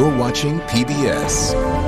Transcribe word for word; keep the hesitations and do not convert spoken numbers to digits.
You're watching P B S.